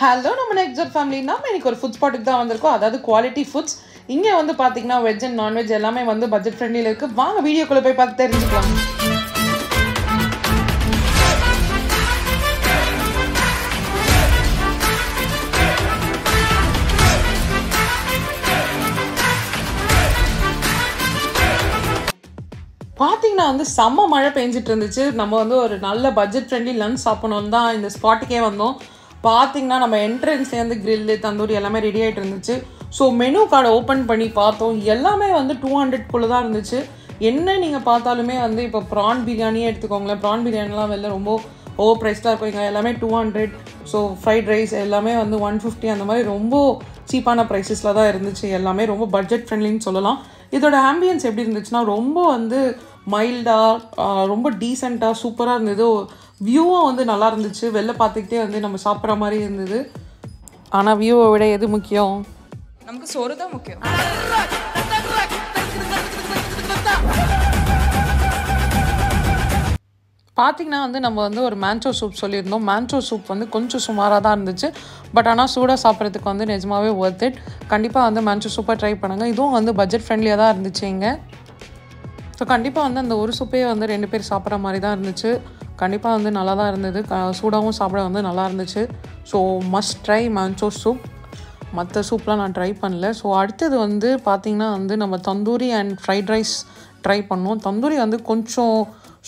Hello Namma Next Door family, நாம இன்னைக்கு ஒரு ஃபுட் ஸ்பாட்டுக்கு தான் வந்திருக்கோம். அதாவது குவாலிட்டி ஃபுட்ஸ். இங்கே வந்து பாத்தீங்கன்னா வெஜ் அண்ட் நான்வெஜ் எல்லாமே வந்து பட்ஜெட் ஃப்ரெண்ட்லில இருக்கு. வாங்க வீடியோக்குள்ள போய் பார்த்து தெரிஞ்சுக்கலாம். பார்த்தீங்கன்னா வந்து செம்ம மழை பெஞ்சிட்டு இருந்துச்சு. நம்ம வந்து ஒரு நல்ல பட்ஜெட் ஃப்ரெண்ட்லி லன்ச் சாப்பிடணும்னு தான் இந்த ஸ்பாட்டுக்கே வந்தோம். பார்த்திங்கன்னா நம்ம என்ட்ரன்ஸ்லேருந்து கிரில்லு தந்தூரி எல்லாமே ரெடி ஆகிட்டு இருந்துச்சு. ஸோ மெனு கார்டை ஓப்பன் பண்ணி பார்த்தோம். எல்லாமே வந்து 200 தான் இருந்துச்சு. என்ன நீங்கள் பார்த்தாலுமே வந்து இப்போ ப்ரான் பிரியாணியே எடுத்துக்கோங்களேன். ப்ரான் பிரியாணிலாம் வெளில ரொம்ப ஓவர் ப்ரைஸ்டாக இருக்குங்க. எல்லாமே 200. ஸோ ஃப்ரைட் ரைஸ் எல்லாமே வந்து 150. அந்த மாதிரி ரொம்ப சீப்பான ப்ரைஸஸில் தான் இருந்துச்சு. எல்லாமே ரொம்ப பட்ஜெட் ஃப்ரெண்ட்லின்னு சொல்லலாம். இதோட ஆம்பியன்ஸ் எப்படி இருந்துச்சுன்னா ரொம்ப வந்து மைல்டாக ரொம்ப டீசெண்டாக சூப்பராக இருந்தது. வியூவும் வந்து நல்லா இருந்துச்சு. வெளில பார்த்துக்கிட்டே வந்து நம்ம சாப்பிட்ற மாதிரி இருந்தது. ஆனால் வியூவை விட எது முக்கியம்? நமக்கு சோறு தான் முக்கியம். பார்த்திங்கன்னா வந்து நம்ம வந்து ஒரு மேன்ச்சோ சூப் சொல்லியிருந்தோம். மேன்ச்சோ சூப் வந்து கொஞ்சம் சுமாராக தான் இருந்துச்சு. பட் ஆனால் சூடாக சாப்பிட்றதுக்கு வந்து நிஜமாகவே ஒர்த் இட். கண்டிப்பாக வந்து மேன்ச்சோ சூப்பாக ட்ரை பண்ணுங்கள். இதுவும் வந்து பட்ஜெட் ஃப்ரெண்ட்லியாக தான் இருந்துச்சு இங்கே. ஸோ கண்டிப்பாக வந்து அந்த ஒரு சூப்பே வந்து 2 பேர் சாப்பிட்ற மாதிரி தான் இருந்துச்சு. கண்டிப்பாக வந்து நல்லா தான் இருந்தது. சூடாகவும் சாப்பிட வந்து நல்லா இருந்துச்சு. So must try manchow soup. மற்ற சூப்லாம் நான் ட்ரை பண்ணல. ஸோ அடுத்தது வந்து பார்த்திங்கன்னா வந்து நம்ம tandoori and fried rice try பண்ணோம். தந்தூரி வந்து கொஞ்சம்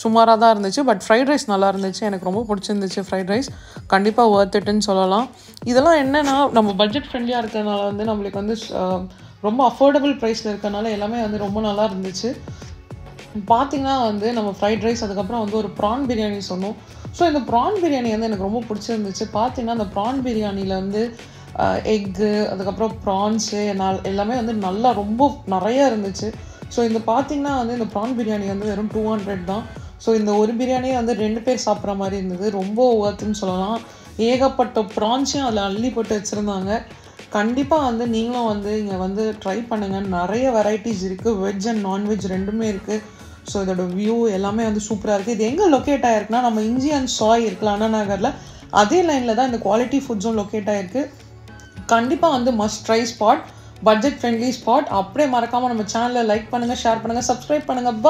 சுமாராக தான் இருந்துச்சு. பட் ஃப்ரைட் ரைஸ் நல்லா இருந்துச்சு. எனக்கு ரொம்ப பிடிச்சிருந்துச்சு ஃப்ரைட் ரைஸ். கண்டிப்பாக ஒர்த் இட்டுன்னு சொல்லலாம். இதெல்லாம் என்னென்னா நம்ம பட்ஜெட் ஃப்ரெண்ட்லியாக இருக்கிறதுனால வந்து நம்மளுக்கு வந்து ரொம்ப அஃபோர்டபுள் ப்ரைஸில் இருக்கிறனால எல்லாமே வந்து ரொம்ப நல்லா இருந்துச்சு. பார்த்திங்கன்னா வந்து நம்ம ஃப்ரைட் ரைஸ் அதுக்கப்புறம் வந்து ஒரு ப்ரான் பிரியாணி சொன்னோம். ஸோ இந்த ப்ரான் பிரியாணி வந்து எனக்கு ரொம்ப பிடிச்சிருந்துச்சு. பார்த்திங்கன்னா அந்த ப்ரான் பிரியாணியில் வந்து எக்கு அதுக்கப்புறம் ப்ரான்ஸு எல்லாமே வந்து நல்லா ரொம்ப நிறையா இருந்துச்சு. ஸோ இந்த பார்த்திங்கன்னா வந்து இந்த ப்ரான் பிரியாணி வந்து வெறும் 200 தான். ஸோ இந்த ஒரு பிரியாணியை வந்து 2 பேர் சாப்பிட்ற மாதிரி இருந்தது. ரொம்ப ஒர்த்துன்னு சொல்லலாம். ஏகப்பட்ட ப்ரான்ஸையும் அதில் அள்ளி போட்டு வச்சுருந்தாங்க. கண்டிப்பாக வந்து நீங்களும் வந்து இங்கே வந்து ட்ரை பண்ணுங்கள். நிறைய வெரைட்டிஸ் இருக்குது. வெஜ் அண்ட் நான்வெஜ் ரெண்டுமே இருக்குது. ஸோ இதோட வியூ எல்லாமே வந்து சூப்பராக இருக்குது. இது எங்கே லொக்கேட் ஆகிருக்குன்னா நம்ம இஞ்சி அண்ட் சாய் இருக்குல்ல அண்ணாநகரில், அதே லைனில் தான் இந்த குவாலிட்டி ஃபுட்ஸும் லொக்கேட் ஆகிருக்கு. கண்டிப்பாக வந்து must try spot, budget friendly spot. அப்படியே மறக்காமல் நம்ம சேனலை லைக் பண்ணுங்கள், ஷேர் பண்ணுங்கள், சப்ஸ்கிரைப் பண்ணுங்கள். பா.